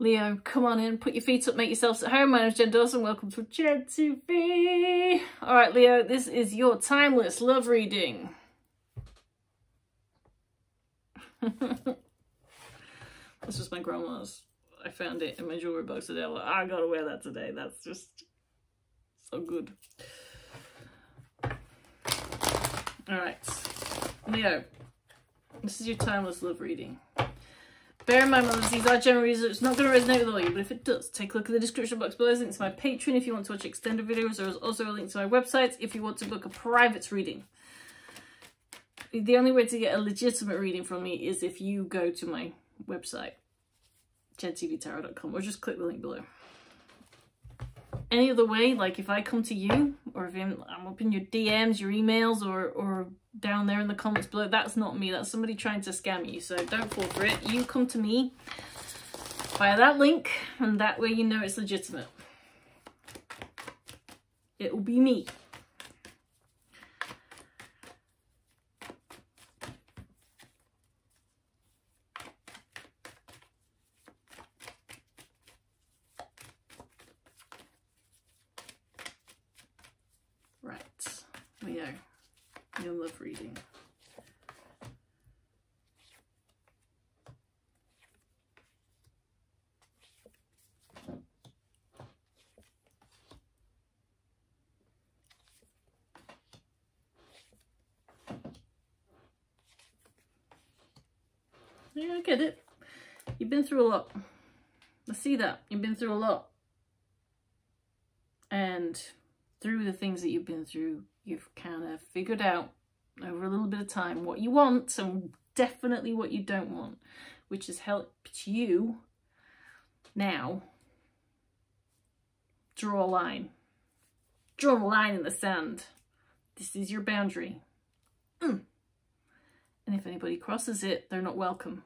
Leo, come on in, put your feet up, make yourselves at home. My name's Jen Dawson, welcome to JenTV. All right, Leo, this is your timeless love reading. This was my grandma's. I found it in my jewelry box today. I'm like, I gotta wear that today. That's just so good. All right, Leo, this is your timeless love reading. Bear in mind, these are general readings, it's not going to resonate with all of you, but if it does, take a look at the description box below. There's a link to my Patreon if you want to watch extended videos. There's also a link to my website if you want to book a private reading. The only way to get a legitimate reading from me is if you go to my website, jentvtarot.com, or just click the link below. Any other way, like if I come to you, or if I'm up in your DMs, your emails, or down there in the comments below, that's not me. That's somebody trying to scam you, so don't fall for it. You come to me via that link, and that way you know it's legitimate. It will be me. Reading. Yeah, I get it. You've been through a lot. I see that. You've been through a lot. And through the things that you've been through, you've kind of figured out over a little bit of time what you want and definitely what you don't want, which has helped you now draw a line. Draw a line in the sand. This is your boundary. And if anybody crosses it, they're not welcome.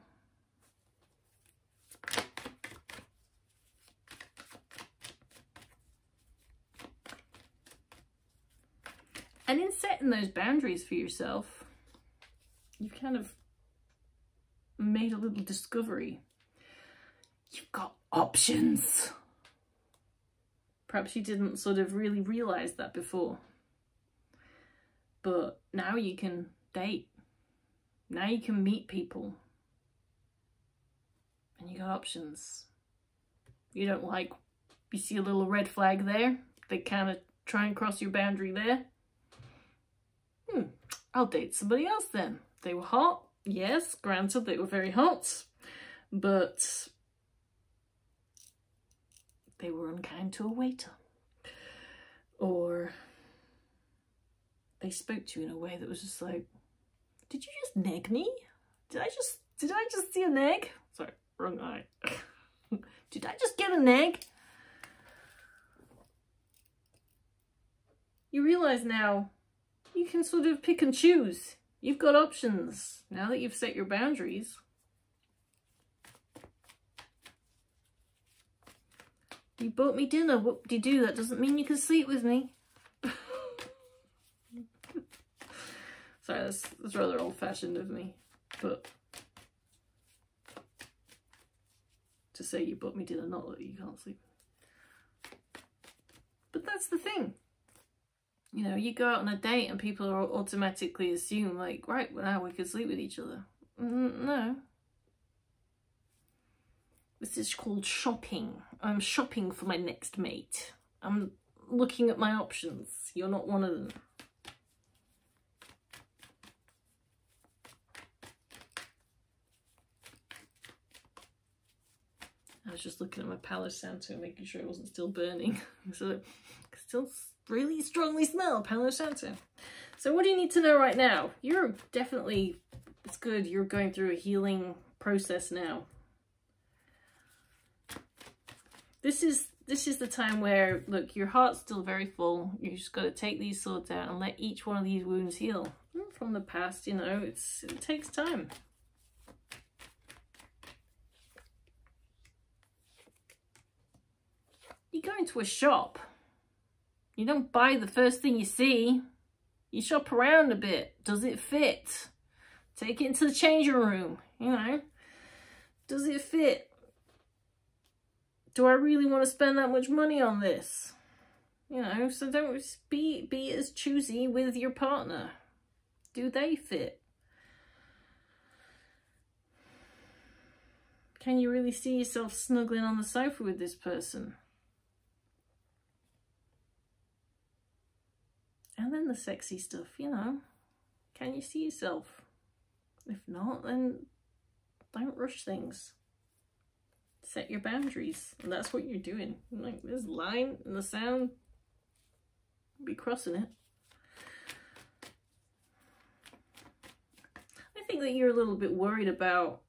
And in setting those boundaries for yourself, you kind of made a little discovery. You've got options. Perhaps you didn't sort of really realise that before. But now you can date. Now you can meet people. And you got options. You don't like, you see a little red flag there. They kind of try and cross your boundary there. I'll date somebody else then. They were hot. Yes, granted, they were very hot, but they were unkind to a waiter. Or they spoke to you in a way that was just like, did you just neg me? Did I just see a neg? Sorry, wrong eye. Did I just get a neg? You realise now, you can sort of pick and choose. You've got options now that you've set your boundaries. You bought me dinner, whoop-de-doo, that doesn't mean you can sleep with me. Sorry, that's rather old-fashioned of me, but to say you bought me dinner, not that you can't sleep. But that's the thing. You know, you go out on a date and people automatically assume, like, right, well, now we can sleep with each other. No. This is called shopping. I'm shopping for my next mate. I'm looking at my options. You're not one of them. I was just looking at my Palo Santo, making sure it wasn't still burning. So it still really strongly smell Palo Santo. So what do you need to know right now? You're definitely, it's good, you're going through a healing process now. This is the time where, look, your heart's still very full. You just got to take these swords out and let each one of these wounds heal. From the past, you know, it takes time. You go into a shop. You don't buy the first thing you see. You shop around a bit. Does it fit? Take it into the changing room, you know. Does it fit? do I really want to spend that much money on this? You know, so don't be as choosy with your partner. Do they fit? Can you really see yourself snuggling on the sofa with this person? And then the sexy stuff, you know. Can you see yourself? If not, then don't rush things. Set your boundaries. And that's what you're doing. Like this line and the sound, be crossing it. I think that you're a little bit worried about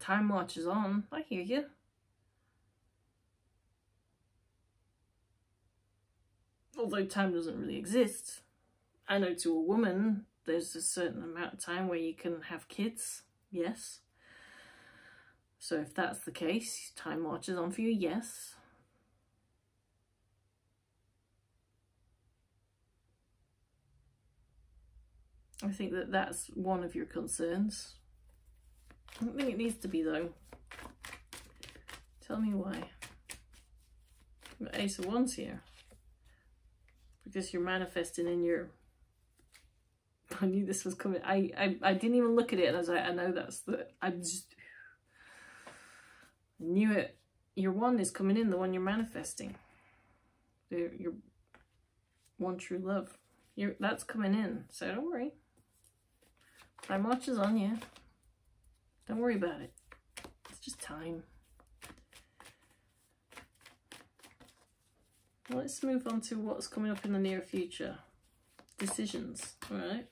time marches on. I hear you. Although time doesn't really exist. I know to a woman, there's a certain amount of time where you can have kids. Yes. So if that's the case, time marches on for you. Yes. I think that that's one of your concerns. I don't think it needs to be, though. Tell me why. You've got Ace of Wands here. Because you're manifesting in your... I knew this was coming. I didn't even look at it, and I was like, I know that's the... I knew it. Your one is coming in, the one you're manifesting. Your one true love. That's coming in, so don't worry. Time marches on you. Don't worry about it. It's just time. Let's move on to what's coming up in the near future. Decisions, all right?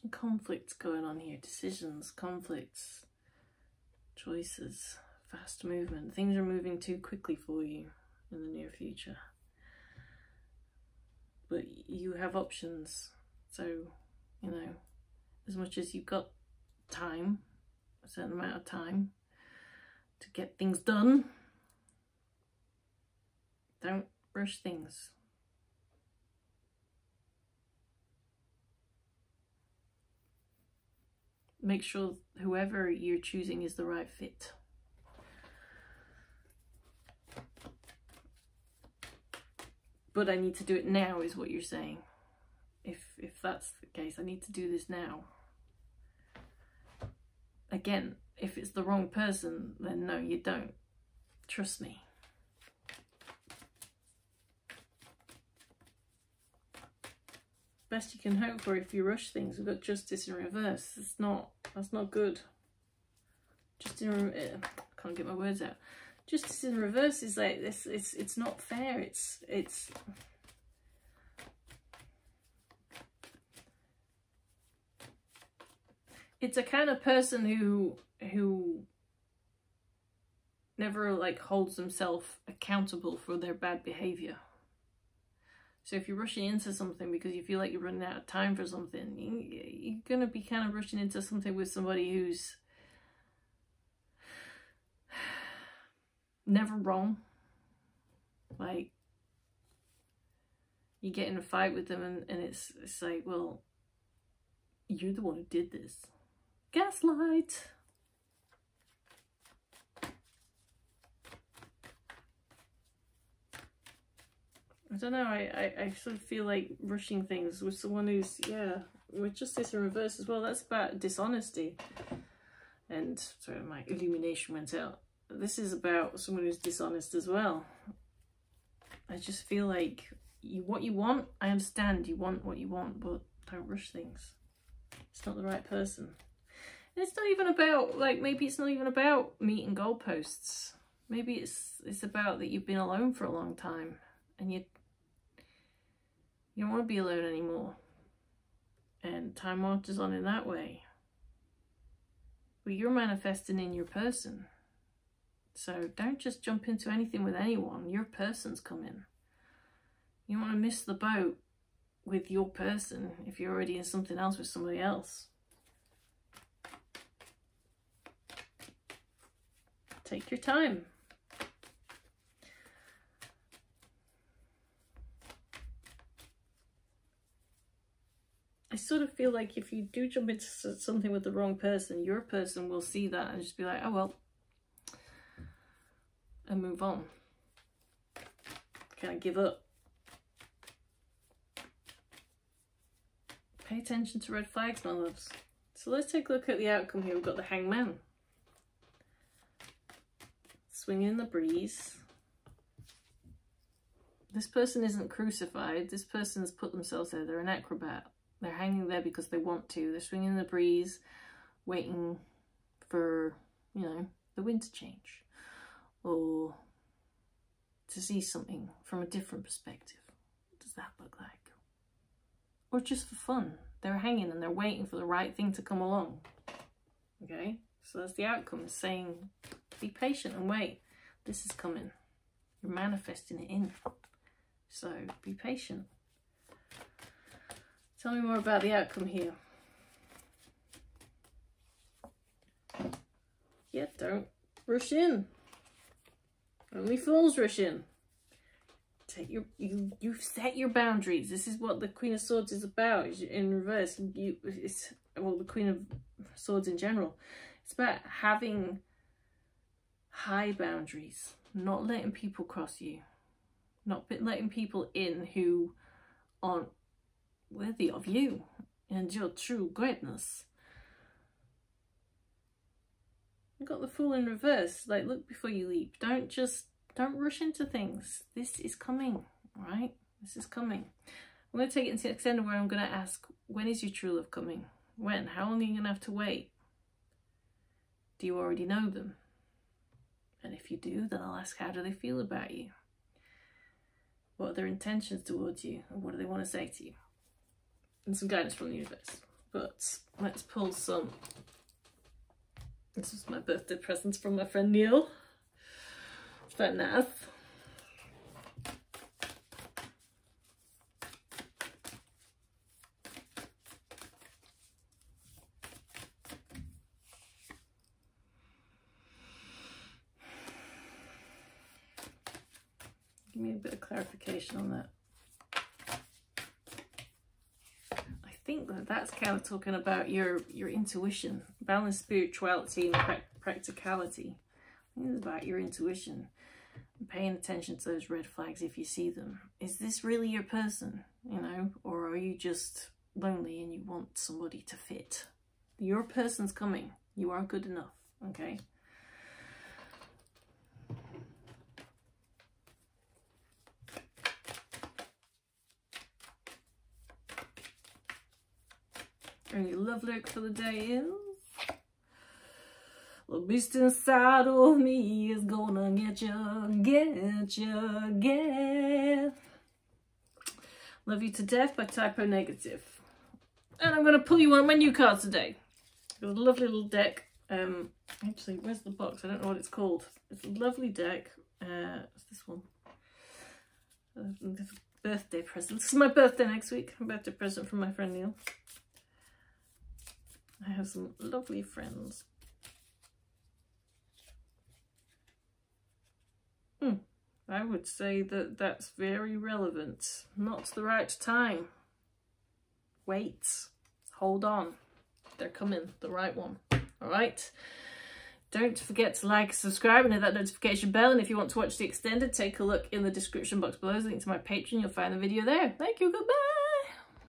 Some conflicts going on here. Decisions, conflicts, choices, fast movement. Things are moving too quickly for you in the near future, but you have options, so you know, as much as you've got time, a certain amount of time to get things done, don't rush things. Make sure whoever you're choosing is the right fit. But I need to do it now is what you're saying. If that's the case, I need to do this now. Again, if it's the wrong person, then no, you don't. Trust me. Best you can hope for if you rush things. We've got justice in reverse. That's not good. Can't get my words out. Justice in reverse is like this. It's not fair. It's a kind of person who never like holds themselves accountable for their bad behavior. So if you're rushing into something because you feel like you're running out of time for something, you're gonna be kind of rushing into something with somebody who's never wrong. Like you get in a fight with them and it's like, well, you're the one who did this. Gaslight. I don't know, I sort of feel like rushing things with someone who's, yeah, with justice in reverse as well. That's about dishonesty. And sorry, my illumination went out. This is about someone who's dishonest as well. I just feel like what you want, I understand you want what you want, but don't rush things. It's not the right person. And it's not even about, like, maybe it's not even about meeting goalposts. Maybe it's about that you've been alone for a long time and you don't want to be alone anymore. And time marches on in that way. But you're manifesting in your person. So don't just jump into anything with anyone. Your person's coming. You don't want to miss the boat with your person if you're already in something else with somebody else. Take your time. sort of feel like if you do jump into something with the wrong person, your person will see that and just be like, oh well, and move on, kind of give up. Pay attention to red flags, my loves. So let's take a look at the outcome here. We've got the Hangman. Swinging in the breeze. This person isn't crucified. This person's put themselves there. They're an acrobat. They're hanging there because they want to. They're swinging in the breeze, waiting for, you know, the wind to change. Or to see something from a different perspective. What does that look like? Or just for fun. They're hanging and they're waiting for the right thing to come along. Okay? So that's the outcome. It's saying, be patient and wait. This is coming. You're manifesting it in. So, be patient. Tell me more about the outcome here. Yeah, don't rush in. Only fools rush in. Take your, you've set your boundaries. This is what the Queen of Swords is about. In reverse, it's well, the Queen of Swords in general. It's about having high boundaries, not letting people cross you, not letting people in who aren't worthy of you and your true greatness. You've got the Fool in reverse. Like, look before you leap. Don't rush into things. This is coming, right? This is coming. I'm going to take it into the extended where I'm going to ask, when is your true love coming? When? How long are you going to have to wait? Do you already know them? And if you do, then I'll ask, how do they feel about you? What are their intentions towards you? And what do they want to say to you? And some guidance from the universe. But let's pull some. This is my birthday present from my friend Neil. But now, give me a bit of clarification on that. I think that's kind of talking about your intuition, balanced spirituality and practicality. I think it's about your intuition. Paying attention to those red flags if you see them. Is this really your person, you know, or are you just lonely and you want somebody to fit? Your person's coming. You are good enough, okay? And your love lyric for the day is... The beast inside of me is gonna get you, get you, get. Love You to Death by Typo Negative. And I'm gonna pull you one of my new cards today. It's a lovely little deck. Actually, where's the box? I don't know what it's called. It's a lovely deck. It's this one. Birthday present. This is my birthday next week. A birthday present from my friend Neil. I have some lovely friends. I would say that that's very relevant. Not the right time. Wait. Hold on. They're coming. The right one. All right. Don't forget to like, subscribe, and hit that notification bell. And if you want to watch the extended, take a look in the description box below. There's a link to my Patreon. You'll find the video there. Thank you. Goodbye.